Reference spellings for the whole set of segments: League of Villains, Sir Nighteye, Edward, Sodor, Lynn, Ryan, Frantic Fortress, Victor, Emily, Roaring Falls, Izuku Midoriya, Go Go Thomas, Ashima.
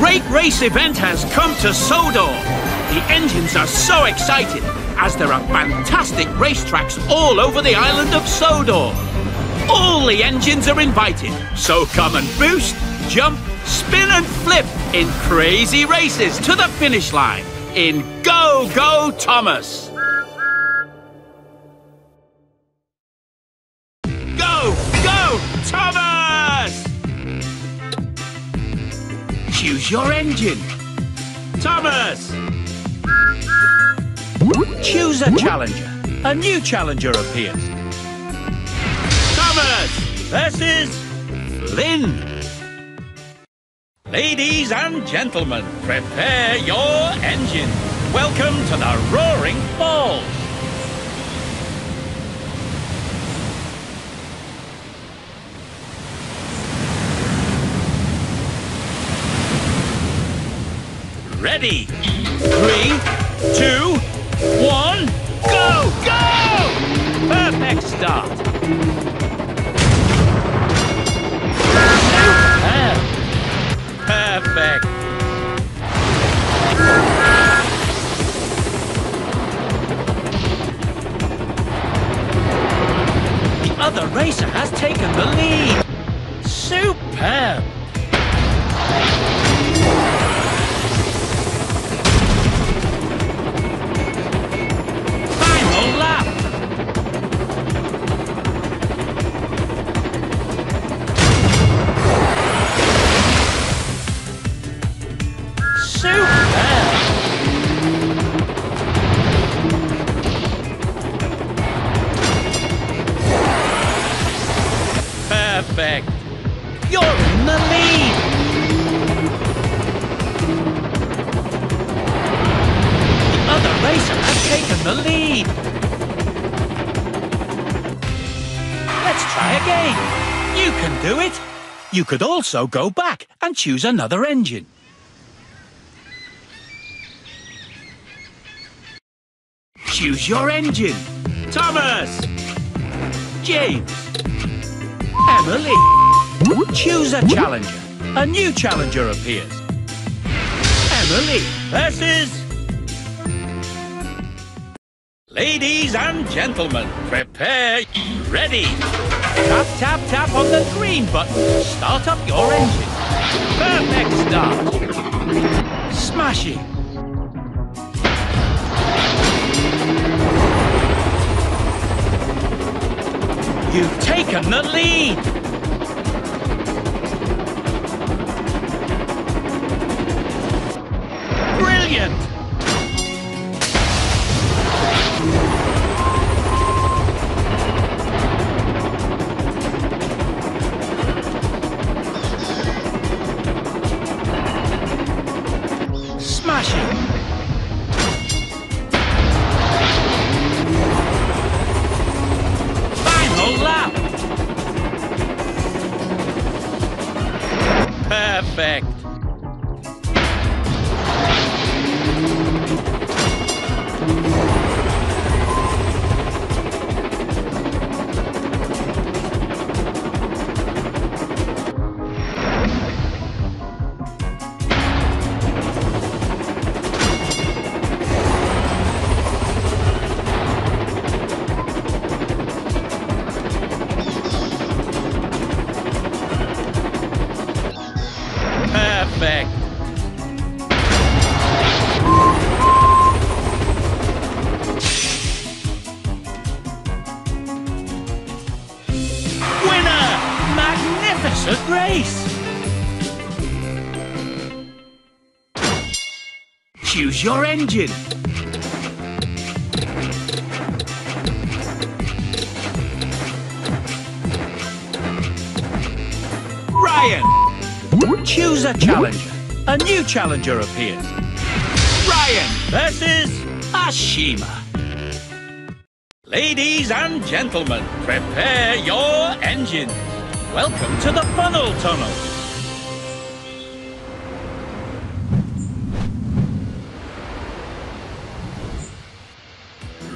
great race event has come to Sodor. The engines are so excited, as there are fantastic racetracks all over the island of Sodor. All the engines are invited, so come and boost, jump, spin and flip in crazy races to the finish line in Go Go Thomas. Go Go Thomas! Choose your engine. Thomas! Choose a challenger. A new challenger appears. Thomas versus Lynn. Ladies and gentlemen, prepare your engine. Welcome to the Roaring Falls. Ready? 3, 2, 1, go, go! Perfect start. Perfect. The other racer has taken the lead. Superb. Final lap. Perfect. You're in the lead. The other racer has taken the lead. Let's try again. You can do it. You could also go back and choose another engine. Choose your engine. Thomas. James. Emily, choose a challenger. A new challenger appears. Emily versus... Ladies and gentlemen, prepare, ready. Tap, tap, tap on the green button. Start up your engine. Perfect start. Smashing. You've taken the lead! Brilliant! Smashing! Perfect. Perfect. Winner! Magnificent race! Choose your engine. Ryan! Choose a challenger. A new challenger appears. Ryan versus Ashima. Ladies and gentlemen, prepare your engines. Welcome to the funnel tunnel.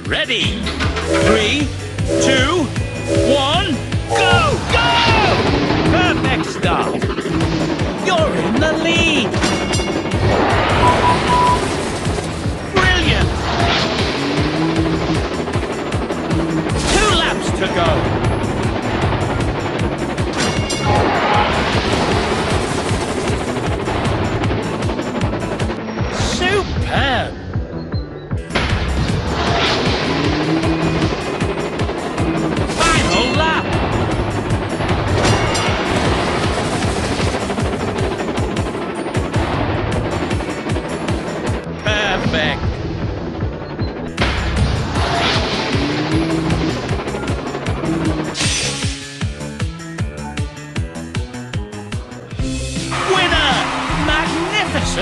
Ready? 3, 2, 1, go, go! Perfect start. You're in the lead!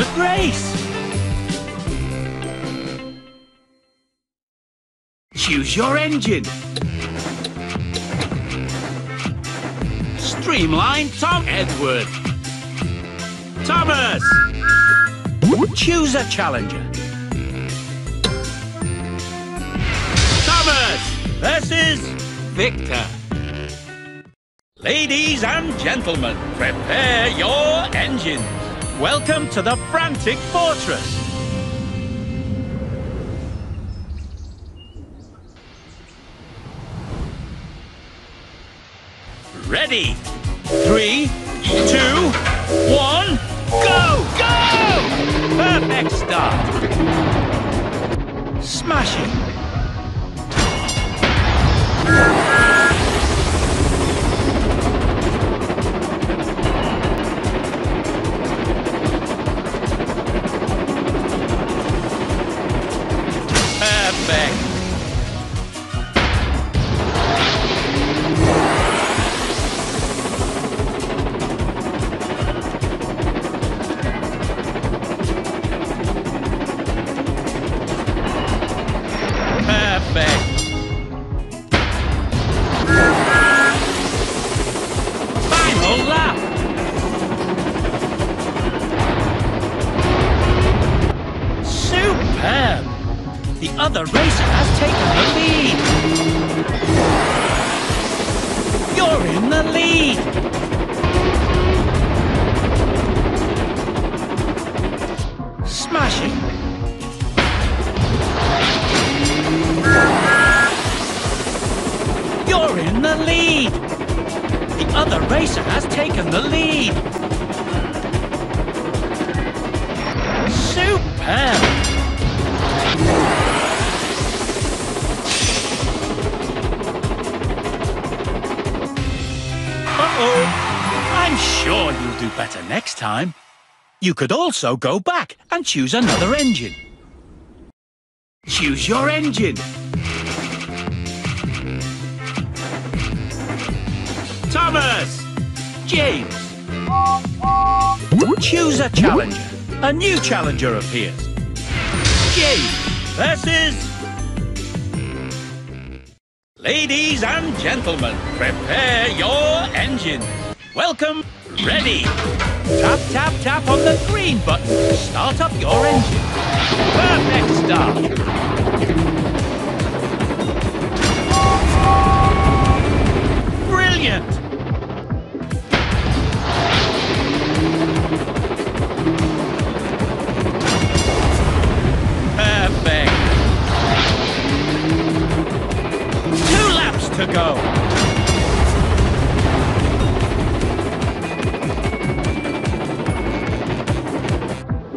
third race. Choose your engine. Streamline Edward. Thomas. Choose a challenger. Thomas versus Victor. Ladies and gentlemen, prepare your engines. Welcome to the Frantic Fortress. Ready? 3, 2, 1, go! Go! Perfect start. Smash it. The racer has taken the lead. You're in the lead. Smashing. You're in the lead. The other racer has taken the lead. Superb. I'm sure you'll do better next time. You could also go back and choose another engine. Choose your engine. Thomas. James. Choose a challenger. A new challenger appears. James versus... Ladies and gentlemen, prepare your engines. Welcome, ready. Tap, tap, tap on the green button to start up your engine. Perfect start. Brilliant. Perfect. 2 laps to go.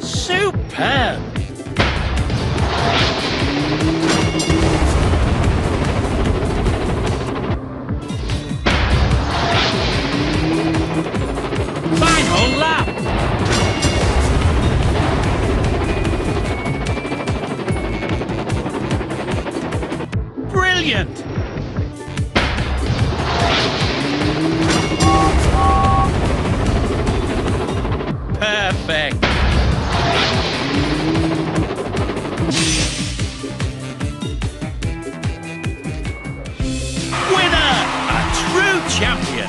Superb! Final lap! Brilliant! Perfect! Champion.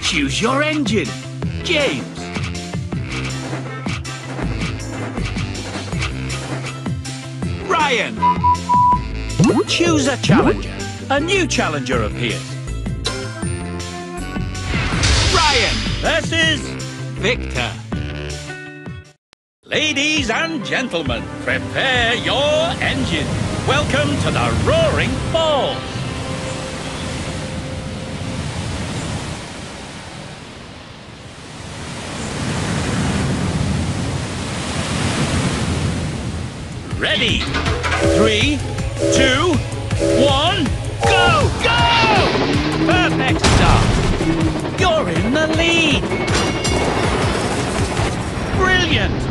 Choose your engine. James. Ryan. Choose a challenger. A new challenger appears. Ryan versus Victor. Ladies and gentlemen, prepare your engine. Welcome to the Roaring Falls. Ready? 3, 2, 1, go! Go! Perfect start. You're in the lead. Brilliant.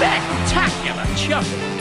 Spectacular chop!